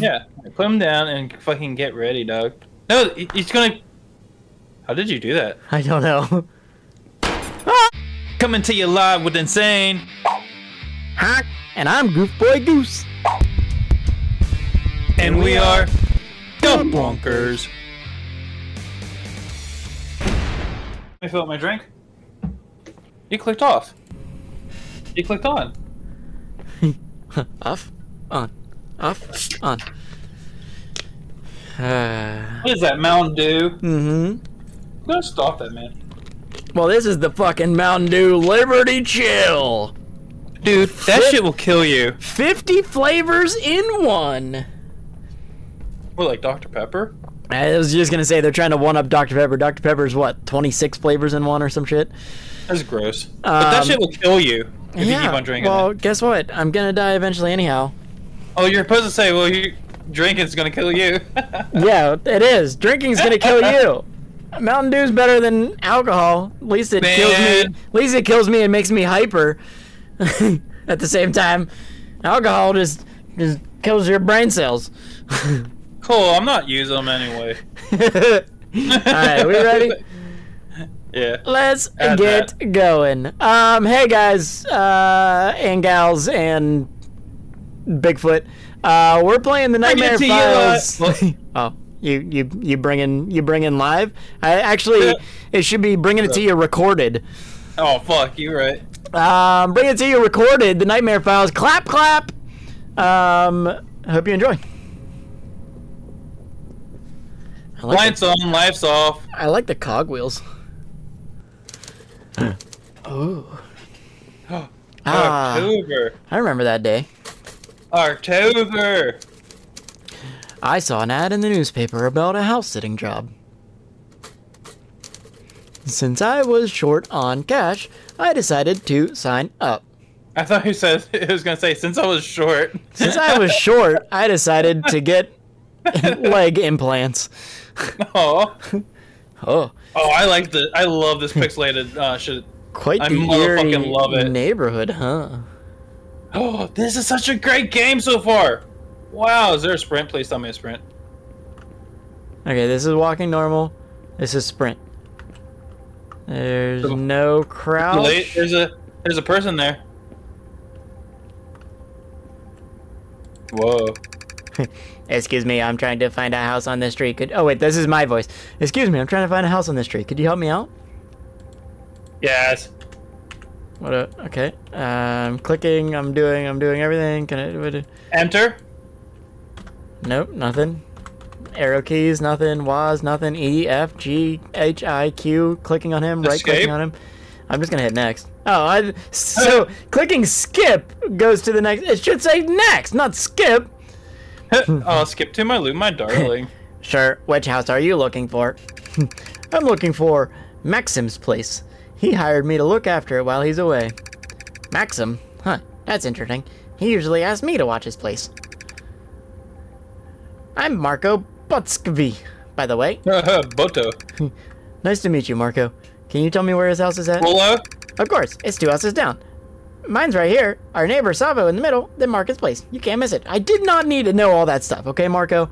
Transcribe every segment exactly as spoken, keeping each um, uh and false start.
Yeah, put him down and fucking get ready, dog. No, he's gonna... How did you do that? I don't know. Ah! Coming to you live with Insane. Hi, and I'm Goof Boy Goose. And, and we, we are... The Bonkers. Let me fill up my drink. You clicked off. You clicked on. Off? On. Off? On. Uh, what is that, Mountain Dew? Mm-hmm. I'm gonna stop that, man. Well, this is the fucking Mountain Dew Liberty Chill. Dude, that F shit will kill you. fifty flavors in one. What, like Doctor Pepper? I was just gonna say, they're trying to one-up Doctor Pepper. Doctor Pepper's, what, twenty-six flavors in one or some shit? That's gross. Um, but that shit will kill you if yeah, you keep on drinking. Well, it. Guess what? I'm gonna die eventually anyhow. Oh, you're supposed to say, well, you... Drinking's gonna kill you. Yeah, it is. Drinking's gonna kill you. Mountain Dew's better than alcohol. At least it Man. kills me. At least it kills me and makes me hyper. At the same time, alcohol just just kills your brain cells. Cool. I'm not using them anyway. All right, we ready? Yeah. Let's Add get that. going. Um, hey guys, uh, and gals, and Bigfoot. Uh, we're playing the Nightmare Files. You, uh, oh, you you you bring in you bring in live? I actually, it should be bringing it to you recorded. Oh fuck, you're right. Um, bring it to you recorded. The Nightmare Files. Clap clap. Um, I hope you enjoy. I like Lights the, on, lights off. I like the cogwheels. Oh. Ah, October. I remember that day. October. I saw an ad in the newspaper about a house-sitting job. Since I was short on cash, I decided to sign up. I thought you said it was gonna say since I was short. Since I was short, I decided to get leg implants. Oh. Oh. Oh, I like the. I love this pixelated uh, shit. Quite the motherfucking love it. Neighborhood, huh? Oh, this is such a great game so far! Wow, is there a sprint? Please tell me a sprint. Okay, this is walking normal. This is sprint. There's no crouch. There's a there's a person there. Whoa. Excuse me, I'm trying to find a house on this street. Could oh wait, this is my voice. Excuse me, I'm trying to find a house on this street. Could you help me out? Yes. What a, okay. Uh, I'm clicking, I'm doing, I'm doing everything. Can I do it? Enter? Nope, nothing. Arrow keys, nothing. Waz, nothing. E, F, G, H, I, Q. Clicking on him, right clicking on him. I'm just gonna hit next. Oh, I, so clicking skip goes to the next. It should say next, not skip. Oh, skip to my loop, my darling. Sure, which house are you looking for? I'm looking for Maxim's place. He hired me to look after it while he's away. Maxim? Huh, that's interesting. He usually asks me to watch his place. I'm Marco Butskvi, by the way. Boto. Nice to meet you, Marco. Can you tell me where his house is at? Hello? Of course, it's two houses down. Mine's right here. Our neighbor Savo in the middle, then Marco's place. You can't miss it. I did not need to know all that stuff, okay, Marco?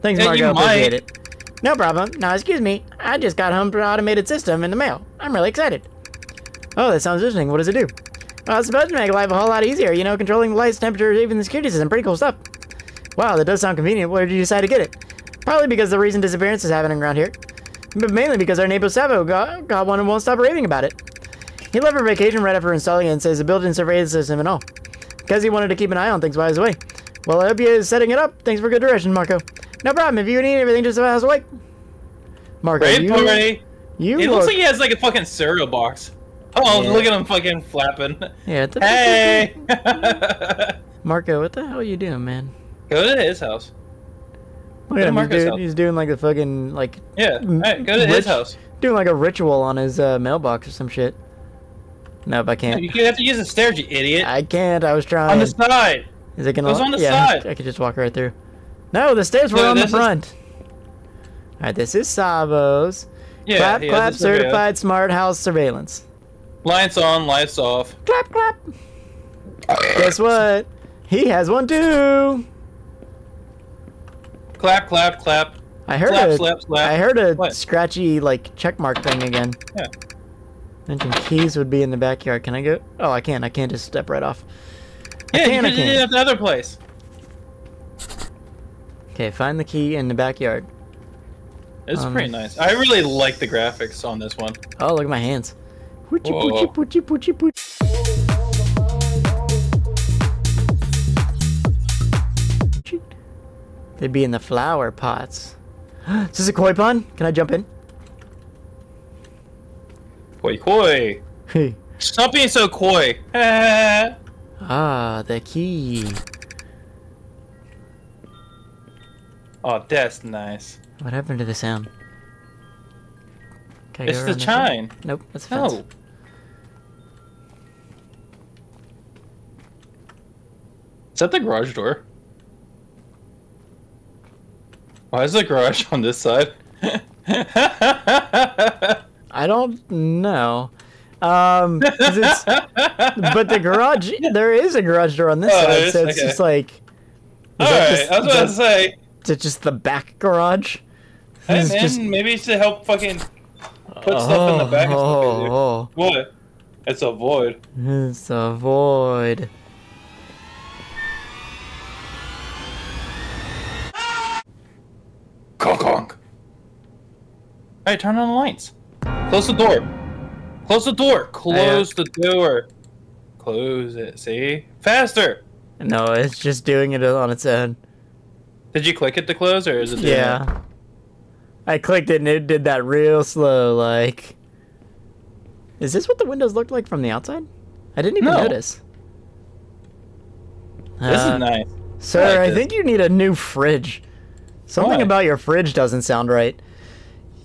Thanks, yeah, Marco. Appreciate it. No problem. Now, excuse me. I just got home from an automated system in the mail. I'm really excited. Oh, that sounds interesting. What does it do? Well, it's supposed to make life a whole lot easier. You know, controlling the lights, temperatures, even the security system. Pretty cool stuff. Wow, that does sound convenient. Where did you decide to get it? Probably because the recent disappearance is happening around here. But mainly because our neighbor Savo got, got one and won't stop raving about it. He left for vacation right after installing it and says the built-in surveillance system and all. Because he wanted to keep an eye on things while he's away. Well, I hope you're setting it up. Thanks for good direction, Marco. No problem. If you need anything, just about us awake. Marco, Ray you, party. you It look... looks like he has like a fucking cereal box. Oh, yeah. Look at him fucking flapping. Yeah. The... Hey! Marco, what the hell are you doing, man? Go to his house. Look at him, he's doing, house. he's doing like the fucking, like... Yeah, right, go to rich, his house. Doing like a ritual on his uh, mailbox or some shit. Nope, I can't. You have to use the stairs, you idiot. I can't, I was trying. On the side! Is it gonna... It was on the yeah, side! I could just walk right through. No, the stairs were no, on the front. Is... Alright, this is Savo's. Yeah, clap, yeah, clap, certified smart house surveillance. Lights on, lights off. Clap, clap. Guess what? He has one too. clap, clap, clap. I heard slap, a, slap, slap. I heard a what? Scratchy, like, checkmark thing again. Yeah. Mentioned keys would be in the backyard. Can I go? Oh, I can't. I can't just step right off. I yeah, can, you can do that at the other place. Okay, find the key in the backyard. It's um, pretty nice. I really like the graphics on this one. Oh, look at my hands. Woochie, woochie, woochie, woochie, woochie. They'd be in the flower pots. Is this a koi pond? Can I jump in? Koi, koi. Hey. Stop being so coy. Ah, the key. Oh, that's nice. What happened to the sound? Can I it's the chime. Thing? Nope, that's a no. fence. Is that the garage door? Why is the garage on this side? I don't know. Um, it's, but the garage, there is a garage door on this oh, side, so it's okay. just like... Alright, just, I was about that, to say... Is it just the back garage? Hey, man, just... maybe it's to help fucking put oh, stuff in the back. Oh, oh. What? It's a void. It's a void. Conk, conk. Alright, turn on the lights. Close the door. Close the door. Close the door. Close it. See? Faster. No, it's just doing it on its own. Did you click it to close, or is it doing Yeah. That? I clicked it, and it did that real slow, like... Is this what the windows looked like from the outside? I didn't even no. notice. This uh, is nice. Sir, I, like I this. think you need a new fridge. Something Why? about your fridge doesn't sound right.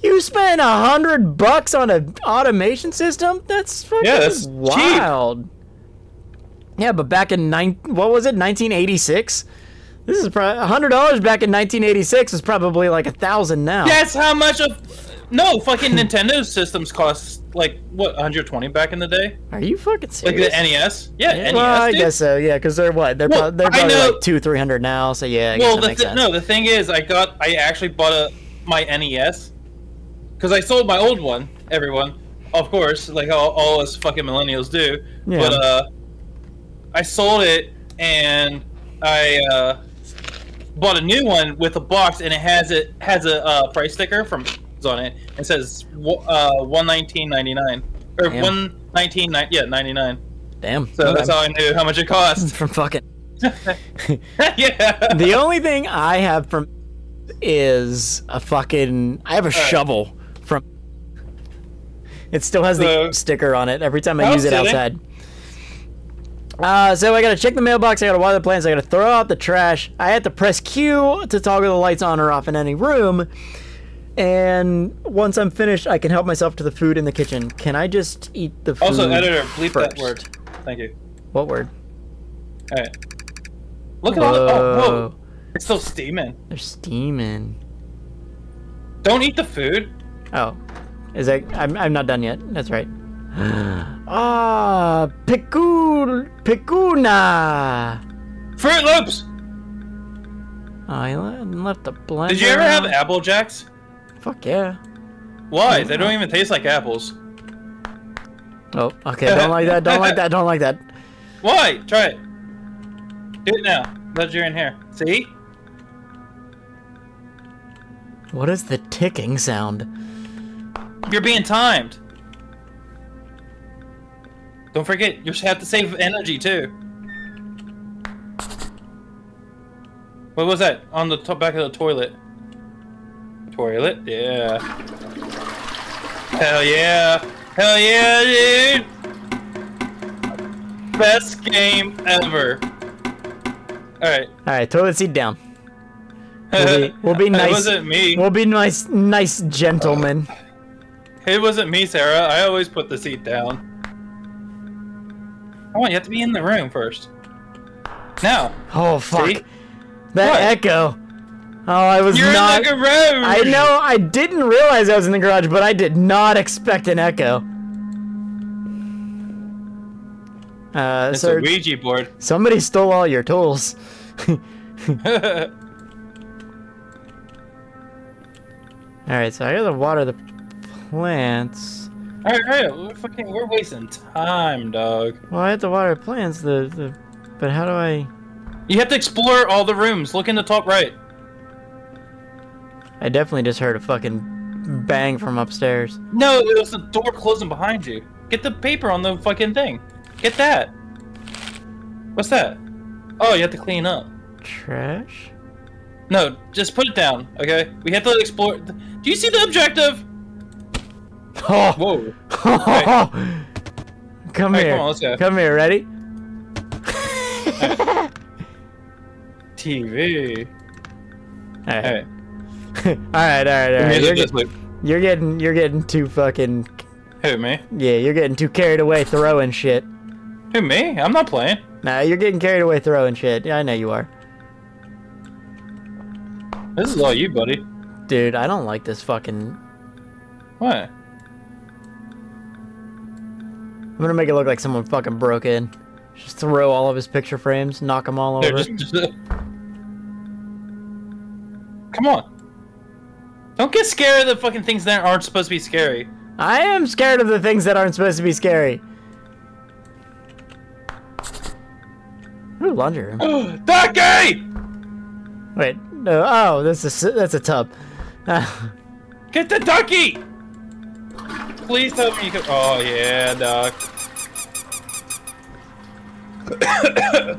You spent a hundred bucks on an automation system? That's fucking yeah, that's wild. Cheap. Yeah, but back in, nine, what was it, nineteen eighty-six? This is probably one hundred dollars back in nineteen eighty-six is probably like a thousand now. That's how much of no fucking Nintendo systems cost like what one hundred twenty back in the day. Are you fucking serious? Like the N E S? Yeah, yeah. N E S. Well, I dude. guess so. Yeah, because they're what they're well, pro they're probably like two three hundred now. So yeah. I guess well, that the makes sense. no, the thing is, I got I actually bought a my N E S because I sold my old one. Everyone, of course, like all, all us fucking millennials do. Yeah. But uh, I sold it and I. Uh, Bought a new one with a box, and it has it has a uh, price sticker from on it. It says uh, one nineteen ninety nine or Damn. one nineteen nine yeah ninety nine. Damn. So that's I'm... how I knew how much it cost from fucking. yeah. The only thing I have from is a fucking. I have a All shovel right. from. It still has so... the sticker on it every time I, I use it sitting. outside. Uh, so I gotta check the mailbox, I gotta water the plants, I gotta throw out the trash, I had to press Q to toggle the lights on or off in any room, and once I'm finished, I can help myself to the food in the kitchen. Can I just eat the food Also, editor, bleep first? that word. Thank you. What word? Alright. Look at all the- oh, whoa! It's still steaming. They're steaming. Don't eat the food! Oh. Is that- I'm, I'm not done yet, that's right. Ah, picul, picuna. Fruit Loops. Oh, I left the blender. Did you ever have Apple Jacks? Fuck yeah. Why? They don't even taste like apples. Oh, okay. Don't like that. Don't like that. Don't like that. Why? Try it. Do it now. Glad you're in here. See? What is the ticking sound? You're being timed. Don't forget, you have to save energy too. What was that on the top back of the toilet? Toilet? Yeah. Hell yeah! Hell yeah, dude! Best game ever. All right. All right. Toilet seat down. We'll be, we'll be nice. It wasn't me. We'll be nice, nice gentlemen. It wasn't me, Sarah. I always put the seat down. Come on, you have to be in the room first. Now. Oh fuck! See? That what? echo. Oh, I was You're not. You're in the garage. I know. I didn't realize I was in the garage, but I did not expect an echo. Uh, it's sir, a Ouija board. Somebody stole all your tools. Alright, so I gotta water the plants. Alright, alright, we're fucking, we're wasting time, dog. Well, I have to water plants, the, the, but how do I... You have to explore all the rooms. Look in the top right. I definitely just heard a fucking bang from upstairs. No, it was the door closing behind you. Get the paper on the fucking thing. Get that. What's that? Oh, you have to clean up. Trash? No, just put it down, okay? We have to explore. Do you see the objective? Oh. Whoa. Right. Come right, here. Come on, let's go. Come here, ready? Right. T V. Alright. Alright, alright, alright. All right. You're, get, you're getting you're getting too fucking... Who, me? Yeah, you're getting too carried away throwing shit. Who, me? I'm not playing. Nah, you're getting carried away throwing shit. Yeah, I know you are. This is all you, buddy. Dude, I don't like this fucking... What? I'm gonna make it look like someone fucking broke in. Just throw all of his picture frames, knock them all Dude, over. Just, just... Come on. Don't get scared of the fucking things that aren't supposed to be scary. I am scared of the things that aren't supposed to be scary. Ooh, laundry room. Ducky! Wait. No, oh, that's a, that's a tub. Get the ducky! Please tell me you can... Oh, yeah, duck.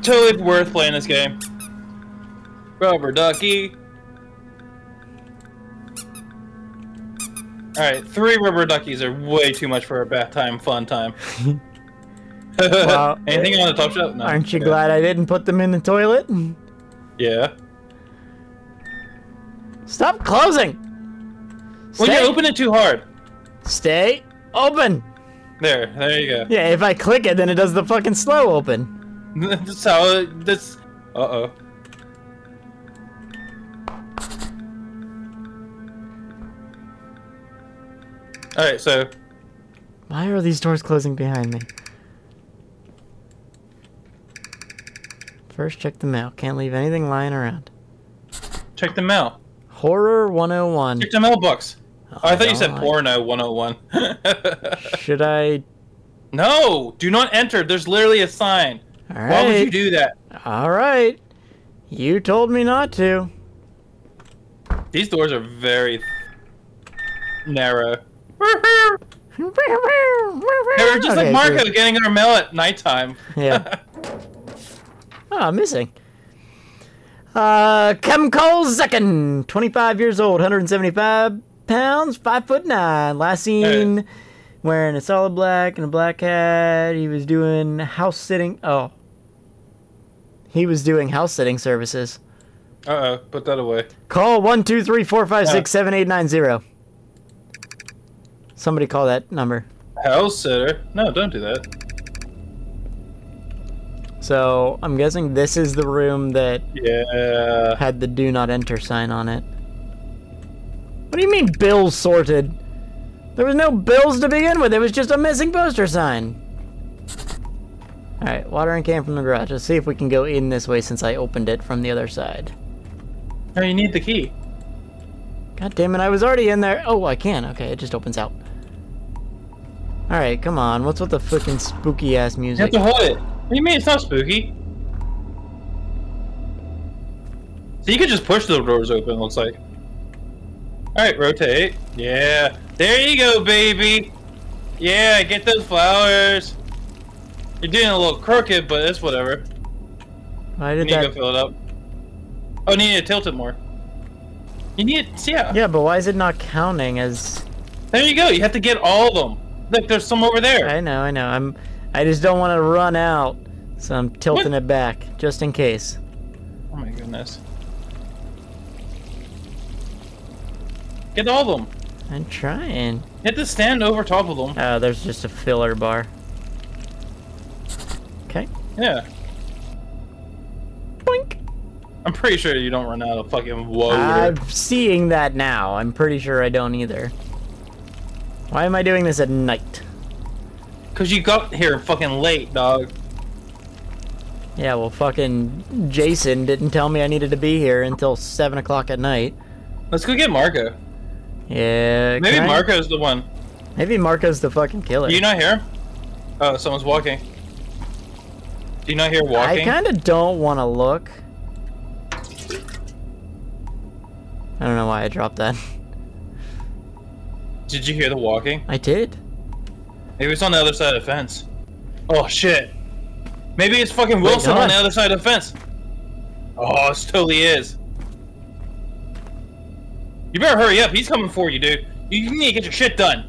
Totally worth playing this game. Rubber ducky. Alright, three rubber duckies are way too much for a bath time, fun time. Well, anything on the top shelf? No. Aren't you yeah. glad I didn't put them in the toilet? Yeah. Stop closing! Stay. When you open it too hard. Stay open! There, there you go. Yeah, if I click it, then it does the fucking slow open. That's how that's... Uh-oh. Alright, so... Why are these doors closing behind me? First, check the mail. Can't leave anything lying around. Check the mail. Horror one oh one. Check the mailbox. Oh, I thought you said porno one oh one. Should I? No! Do not enter. There's literally a sign. All right. Why would you do that? All right. You told me not to. These doors are very narrow. They're just okay, like Marco dude. Getting our mail at nighttime. Yeah. Oh, I'm missing. Uh, Kem Cole Zekin, twenty-five years old, one hundred seventy-five pounds, five foot nine. Last seen hey. Wearing a solid black and a black hat. He was doing house sitting. Oh. He was doing house sitting services. Uh-oh. Put that away. Call one two three four five six seven eight nine zero. Somebody call that number. House sitter? No, don't do that. So, I'm guessing this is the room that yeah. had the do not enter sign on it. What do you mean bills sorted? There was no bills to begin with. It was just a missing poster sign. Alright, watering can from the garage. Let's see if we can go in this way since I opened it from the other side. Oh, you need the key. God damn it, I was already in there. Oh, I can. Okay, it just opens out. Alright, come on. What's with the fucking spooky ass music? You have to hold it. What do you mean it's not spooky? So you could just push the doors open, it looks like. Alright, rotate. Yeah. There you go, baby! Yeah, get those flowers! You're doing a little crooked, but it's whatever. I did you need that... to go fill it up. Oh, you need to tilt it more. You need to... Yeah. Yeah, but why is it not counting as... There you go! You have to get all of them! Look, there's some over there! I know, I know. I'm... I just don't want to run out, so I'm tilting what? It back, just in case. Oh my goodness. Get all of them. I'm trying. Hit the stand over top of them. Oh, there's just a filler bar. Okay. Yeah. Boink. I'm pretty sure you don't run out of fucking wood. I'm or... seeing that now. I'm pretty sure I don't either. Why am I doing this at night? Cause you got here fucking late, dog. Yeah, well, fucking Jason didn't tell me I needed to be here until seven o'clock at night. Let's go get Marco. Yeah. Maybe Marco's I... the one. Maybe Marco's the fucking killer. Do you not hear him? Oh, someone's walking. Do you not hear walking? I kind of don't want to look. I don't know why I dropped that. Did you hear the walking? I did. It was on the other side of the fence. Oh, shit. Maybe it's fucking Wilson on the other side of the fence. Oh, it totally is. You better hurry up. He's coming for you, dude. You need to get your shit done.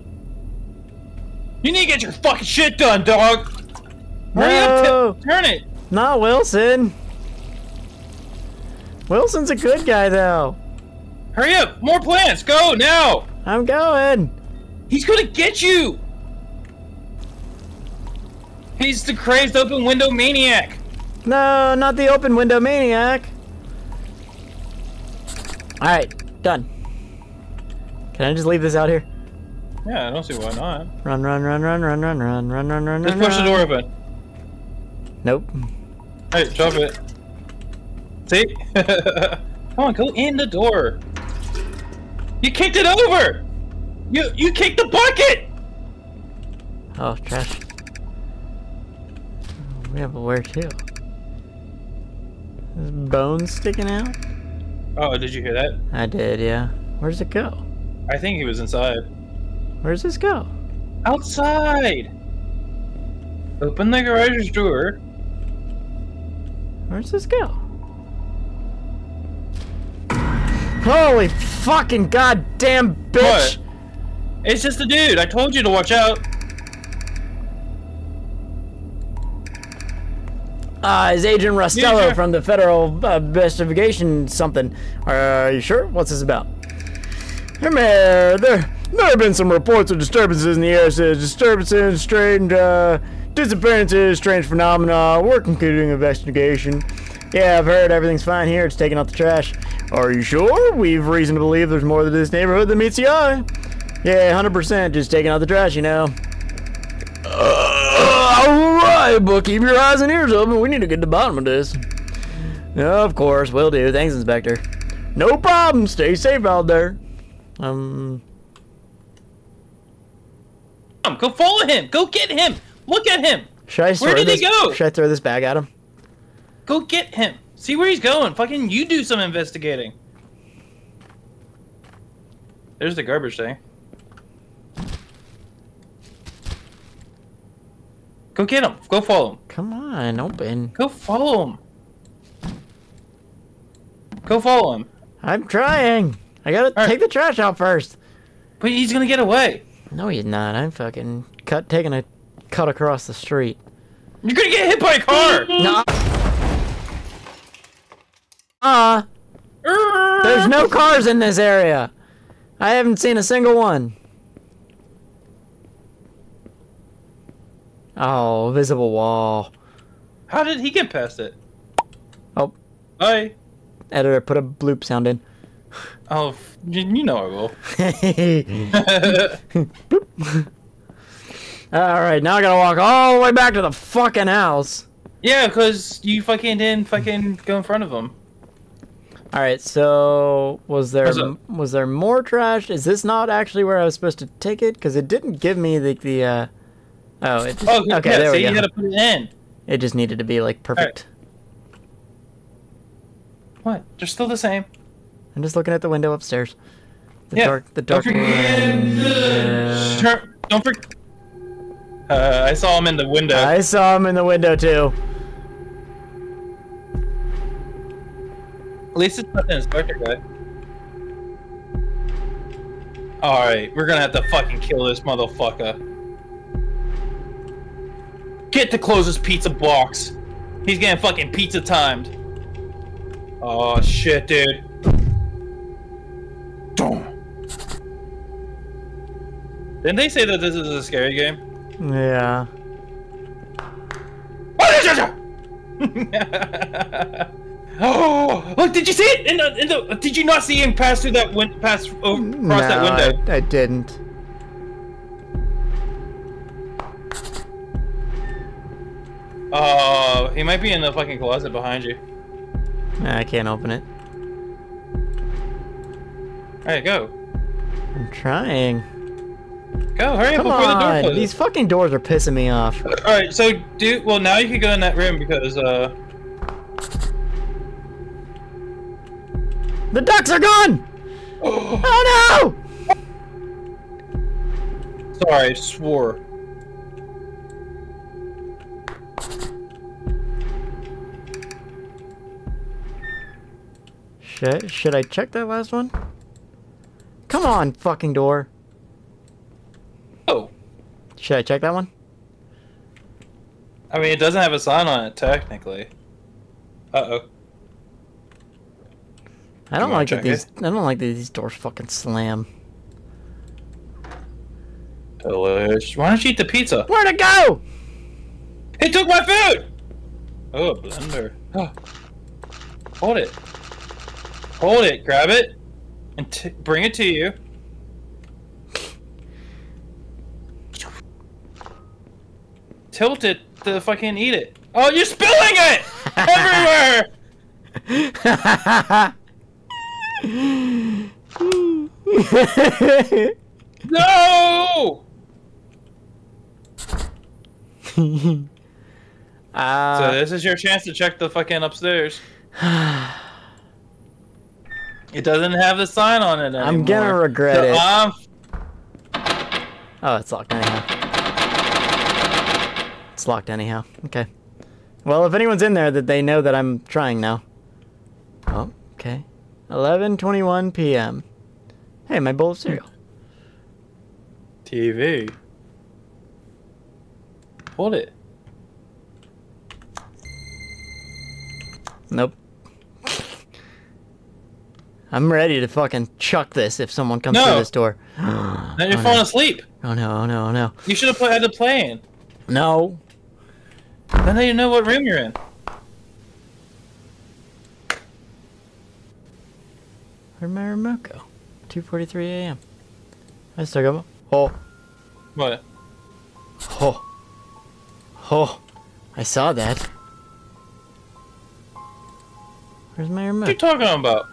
You need to get your fucking shit done, dog. Hurry up, turn it. Not Wilson. Wilson's a good guy, though. Hurry up. More plants. Go now. I'm going. He's gonna get you. He's the crazed open window maniac. No, not the open window maniac. All right, done. Can I just leave this out here? Yeah, I don't see why not. Run, run, run, run, run, run, run, run, run, run. Just push the door open. Nope. Hey, drop it. See? Come on, go in the door. You kicked it over. You you kicked the bucket. Oh, trash. Yeah, but where to? There's bones sticking out. Oh, did you hear that? I did, yeah. Where does it go? I think he was inside. Where does this go? Outside! Open the garage door. Where does this go? Holy fucking goddamn bitch! What? It's just a dude. I told you to watch out. Uh, is Agent Rostello yeah, sure. from the Federal uh, Investigation something. Are you sure? What's this about? Hey, Mayor, there, there have been some reports of disturbances in the air. Says disturbances, strange uh, disappearances, strange phenomena. We're concluding investigation. Yeah, I've heard everything's fine here. It's taking out the trash. Are you sure? We've reason to believe there's more to this neighborhood than meets the eye. Yeah, one hundred percent. Just taking out the trash, you know. Alright, but keep your eyes and ears open. We need to get to the bottom of this. Of course, will do. Thanks, Inspector. No problem. Stay safe out there. Um. Go follow him. Go get him. Look at him. Should I where did this, he go? Should I throw this bag at him? Go get him. See where he's going. Fucking you do some investigating. There's the garbage thing. Go get him. Go follow him. Come on, open. Go follow him. Go follow him. I'm trying. I gotta right. take the trash out first. But he's gonna get away. No, he's not. I'm fucking cut taking a cut across the street. You're gonna get hit by a car. No. Ah. Uh, there's no cars in this area. I haven't seen a single one. Oh, visible wall. How did he get past it? Oh. Hi. Editor, put a bloop sound in. Oh, you know I will. Alright, now I gotta walk all the way back to the fucking house. Yeah, because you fucking didn't fucking go in front of him. Alright, so was there was there more trash? Is this not actually where I was supposed to take it? Because it didn't give me the... the uh, Oh, it just, oh, okay, yeah, there so we go. You gotta put it in. It just needed to be, like, perfect. Right. What? They're still the same. I'm just looking at the window upstairs. The yeah. dark... The dark... Don't forget... The... Turn, don't forget... Uh, I saw him in the window. I saw him in the window, too. At least it's not an inspector guy. Alright, we're gonna have to fucking kill this motherfucker. Get the closest pizza box. He's getting fucking pizza timed. Oh shit, dude. Didn't they say that this is a scary game? Yeah. Oh, look! Did you see it? In the, in the, did you not see him pass through that win pass over, across no, that window? I, I didn't. Oh, uh, he might be in the fucking closet behind you. I can't open it. Alright, go. I'm trying. Go, hurry up before the door closes. These fucking doors are pissing me off. Alright, so do- well now you can go in that room because, uh... the ducks are gone! Oh no! Sorry, I swore. Should, should I check that last one? Come on, fucking door. Oh. Should I check that one? I mean, it doesn't have a sign on it, technically. Uh-oh. I don't like that these. It? I don't like that these doors fucking slam. Delish. Why don't you eat the pizza? Where'd it go? It took my food. Oh, a blender. Hold it. Hold it. Grab it, and t bring it to you. Tilt it to fucking eat it. Oh, you're spilling it everywhere. No! Uh, so this is your chance to check the fucking upstairs. It doesn't have the sign on it anymore. I'm gonna regret so, it. Um... Oh, it's locked anyhow. It's locked anyhow. Okay. Well, if anyone's in there, that they know that I'm trying now. Oh, okay. eleven twenty-one p m Hey, my bowl of cereal. T V. Hold it. Nope. I'm ready to fucking chuck this if someone comes no. through this door. Now you're oh, falling no. asleep. Oh no, oh no, oh no. You should have had to play in. No. Then you know what room you're in. Where'd my remote go? two forty-three a m I still got oh. What? Oh. Oh. I saw that. Where's my remote? What are you talking about?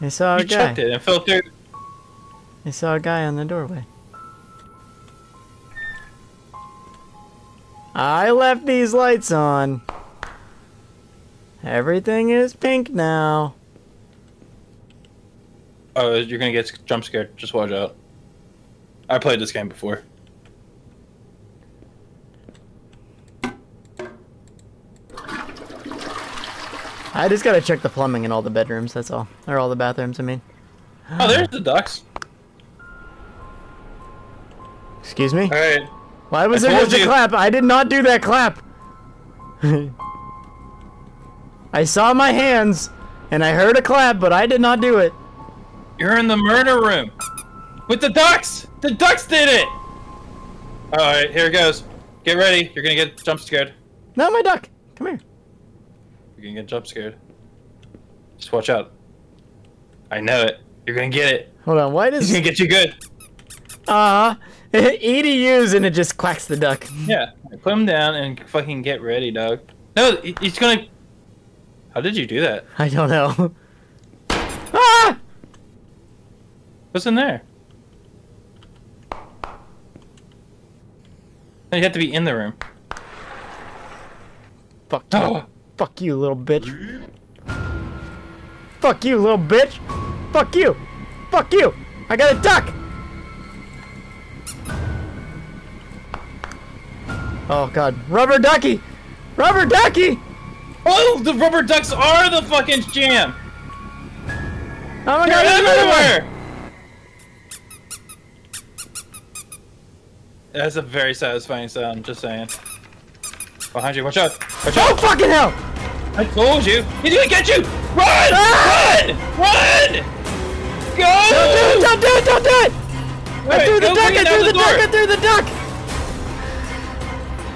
I saw a you guy. You checked it and fell through. I saw a guy on the doorway. I left these lights on. Everything is pink now. Oh, you're gonna get jump scared. Just watch out. I played this game before. I just gotta check the plumbing in all the bedrooms, that's all. Or all the bathrooms, I mean. Oh, there's the ducks. Excuse me? Alright. Why was there just a clap? I did not do that clap! I saw my hands, and I heard a clap, but I did not do it. You're in the murder room! With the ducks! The ducks did it! Alright, here it goes. Get ready, you're gonna get jump scared. No, my duck! Come here. You're gonna get jump scared. Just watch out. I know it. You're gonna get it. Hold on, why does- He's gonna get you good. Uh-huh. E D Us and it just quacks the duck. Yeah, put him down and fucking get ready, dog. No, he's gonna- How did you do that? I don't know. Ah! What's in there? You have to be in the room. Fuck you. Oh. Fuck you, little bitch. Fuck you, little bitch. Fuck you. Fuck you. I got a duck. Oh, God. Rubber ducky. Rubber ducky. Oh, the rubber ducks are the fucking jam. Oh, my God. They're everywhere. everywhere. That's a very satisfying sound, just saying. Behind you, watch out! Watch out! Oh fucking hell! I told you! He's gonna get you! Run! Ah! Run! Run! Go! Don't do it! Don't do it! Don't do it! Wait, I threw the duck! I threw the, the duck! I threw the duck!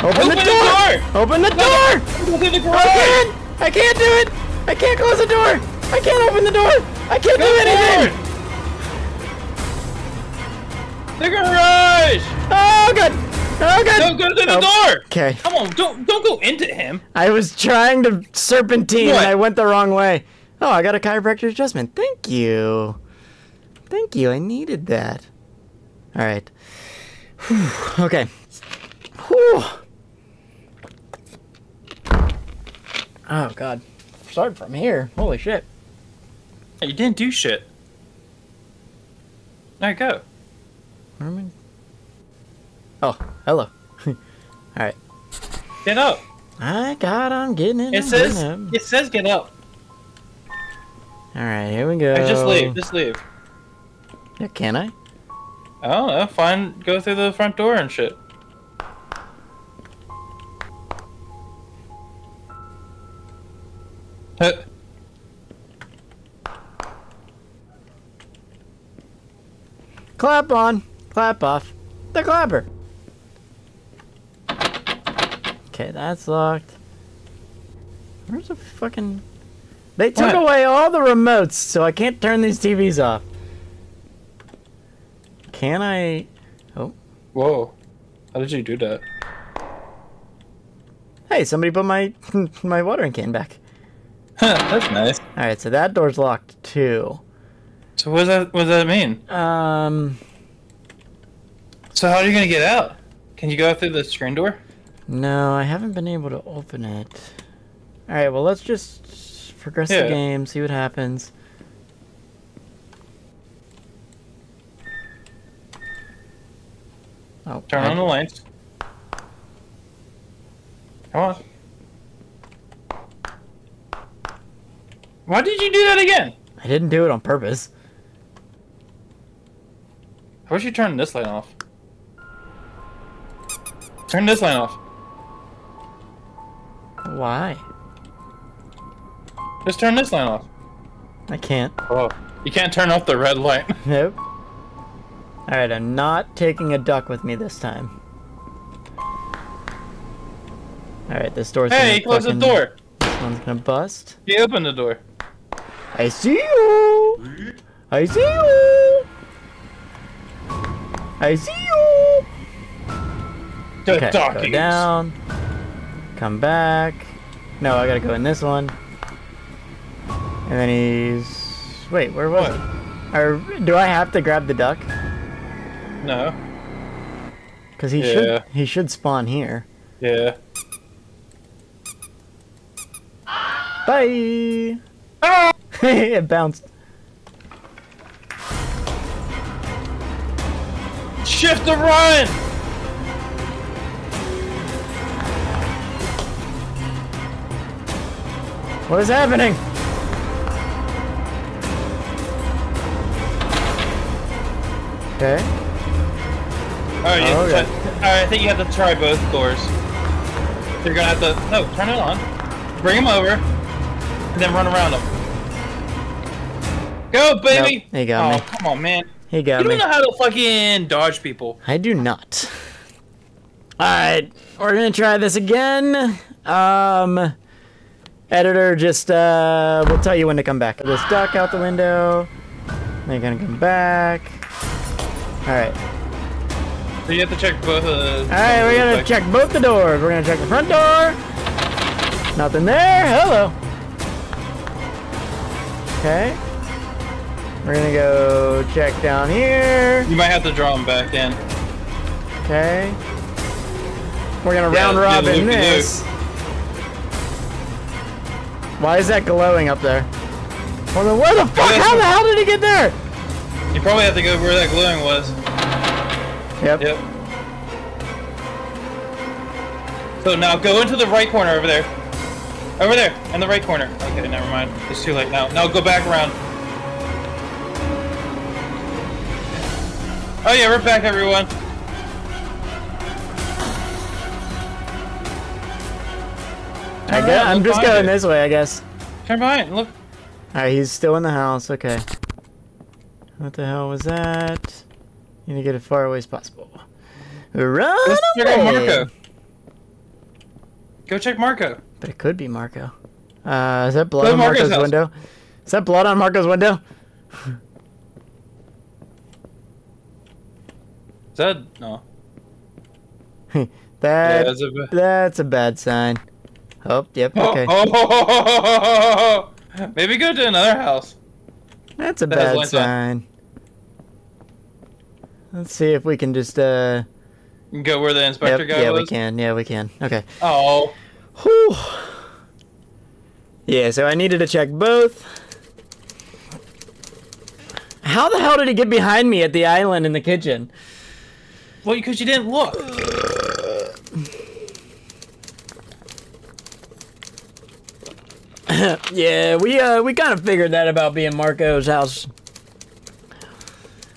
Open, Open the, door. the door! Open the door! Open the door! I can't! I can't do it! I can't close the door! I can't open the door! I can't Go do anything! Forward. They're gonna rush! Oh god! Oh god! Don't go to the oh. door! Okay. Come on, don't don't go into him. I was trying to serpentine what? and I went the wrong way. Oh, I got a chiropractor's adjustment. Thank you. Thank you, I needed that. All right. Whew. Okay. Whew. Oh, God. Started from here. Holy shit. You didn't do shit. There you go. Herman? Oh, hello. Alright. Get up. I got I'm getting in. It says up. It says get up. Alright, here we go. I just leave, just leave. Yeah, can I? I don't know, fine, go through the front door and shit. Huh. Clap on, clap off, the clapper. Okay, that's locked. Where's the fucking... They took what? away all the remotes, so I can't turn these T Vs off. Can I... Oh. Whoa. How did you do that? Hey, somebody put my, my watering can back. That's nice. Alright, so that door's locked too. So what does that, what does that mean? Um. So how are you going to get out? Can you go out through the screen door? No, I haven't been able to open it. Alright, well let's just progress yeah. the game, see what happens. Oh, Turn I on the lights. Come on. Why did you do that again? I didn't do it on purpose. I wish you turned this light off. Turn this light off. Why? Just turn this light off. I can't. Oh, you can't turn off the red light. Nope. All right, I'm not taking a duck with me this time. All right, this door's hey, gonna close fucking... the door. This one's gonna bust. He opened the door. I see you. I see you. I see you! The okay, go down. Come back. No, I gotta go in this one. And then he's... Wait, where was what? it? Or, do I have to grab the duck? No. Because he, yeah. should, he should spawn here. Yeah. Bye! Ah! It bounced. Shift to run! What is happening? Okay. Alright, oh, okay. Alright, I think you have to try both doors. You're gonna have to... No, turn it on. Bring him over. And then run around him. Go, baby! Nope, he got oh, me. Come on, man. He got you don't me. know how to fucking dodge people. I do not. Alright, we're gonna try this again. Um, editor, just, uh, we'll tell you when to come back. Just duck out the window. They're gonna come back. Alright. So you have to check both of the... Alright, we're gonna check both the doors. We're gonna check the front door. Nothing there. Hello. Okay. We're gonna go check down here. You might have to draw them back in. Okay. We're gonna yeah, round robin this. Why is that glowing up there? Where the, where the fuck? That's how the hell did he get there? You probably have to go where that glowing was. Yep. Yep. So now go into the right corner over there. Over there, in the right corner. Okay, never mind. It's too late now. Now go back around. Oh yeah, we're back, everyone. I guess, I'm just going this way, I guess. Turn behind, look. Alright, he's still in the house, okay. What the hell was that? You need to get as far away as possible. Run away! Let's check out Marco. Go check Marco. But it could be Marco. Uh, is that blood on Marco's window? Is that blood on Marco's window? Is that no? that yeah, that's, a that's a bad sign. Oh, yep. Okay. Oh, oh, oh, oh, oh, oh, oh, oh. Maybe go to another house. That's a that bad sign. Let's see if we can just, uh... go where the inspector yep, guy yeah, was? Yeah, we can. Yeah, we can. Okay. Oh. Whew. Yeah, so I needed to check both. How the hell did he get behind me at the island in the kitchen? Well, because you didn't look. Yeah, we, uh, we kind of figured that about being Marco's house.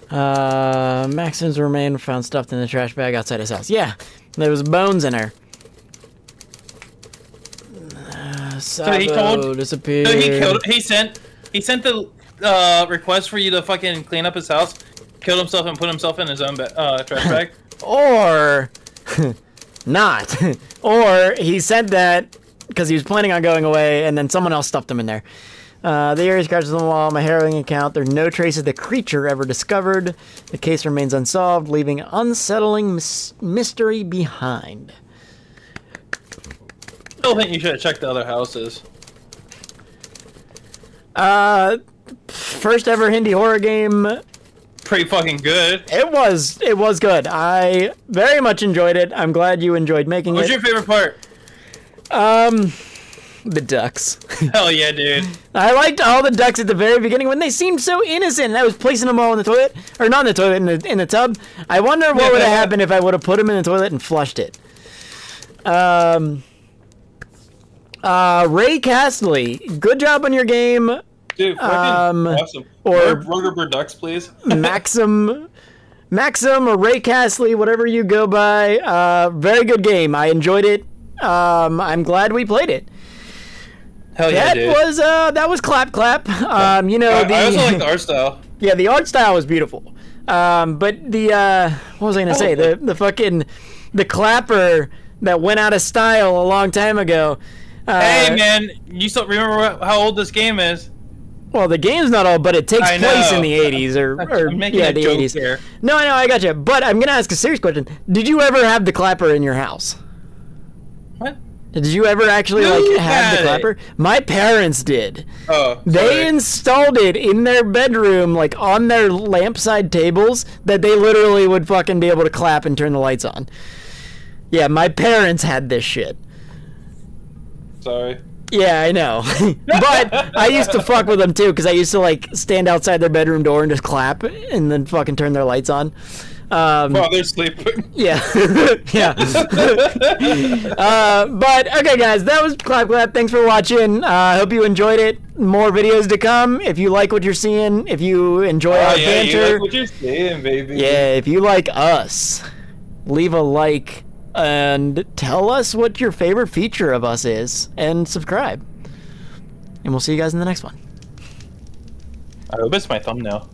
Uh, Maxim's remains were found stuffed in the trash bag outside his house. Yeah, there was bones in her. Uh, so he told, disappeared. So he killed. He sent. He sent the uh, request for you to fucking clean up his house, killed himself, and put himself in his own ba uh, trash bag. Or not. Or he said that because he was planning on going away, and then someone else stuffed him in there. Uh, the area scratches on the wall, my harrowing account. There are no traces of the creature ever discovered. The case remains unsolved, leaving unsettling mys mystery behind. I still think you should have checked the other houses. Uh, first ever Hindi horror game. Pretty fucking good. It was. It was good. I very much enjoyed it. I'm glad you enjoyed making it. What was your favorite part? Um... The ducks. Hell yeah, dude. I liked all the ducks at the very beginning when they seemed so innocent. And I was placing them all in the toilet. Or not in the toilet, in the, in the tub. I wonder what yeah, would have yeah. happened if I would have put them in the toilet and flushed it. Um, uh, Ray Castley, good job on your game. Dude, fucking um, awesome. Or Roger Ducks, please. Maxim... Maxim or Ray Castley, whatever you go by. Uh, very good game. I enjoyed it. Um, I'm glad we played it. Hell yeah, that dude. was uh, that was Clap Clap. Um, you know, I, the, I also like the art style. Yeah, the art style was beautiful. Um, but the uh, what was I gonna oh, say? The the fucking the clapper that went out of style a long time ago. Uh, hey man, you still remember how old this game is? Well, the game's not old, but it takes I place know. in the eighties or, or I'm making yeah, a the joke eighties. Here. No, I know, I got you. But I'm gonna ask a serious question. Did you ever have the clapper in your house? What? Did you ever actually Who like have the clapper? It? My parents did. Oh, sorry. They installed it in their bedroom, like on their lampside tables, that they literally would fucking be able to clap and turn the lights on. Yeah, my parents had this shit. Sorry. Yeah, I know. But I used to fuck with them too, because I used to like stand outside their bedroom door and just clap, and then fucking turn their lights on. Um, While they're sleeping. Yeah. Yeah. uh, but, okay, guys, that was Clap Clap. Thanks for watching. I uh, hope you enjoyed it. More videos to come. If you like what you're seeing, if you enjoy oh, our yeah, banter. You like what you're seeing, baby. Yeah, if you like us, leave a like and tell us what your favorite feature of us is and subscribe. And we'll see you guys in the next one. I hope it's my thumbnail.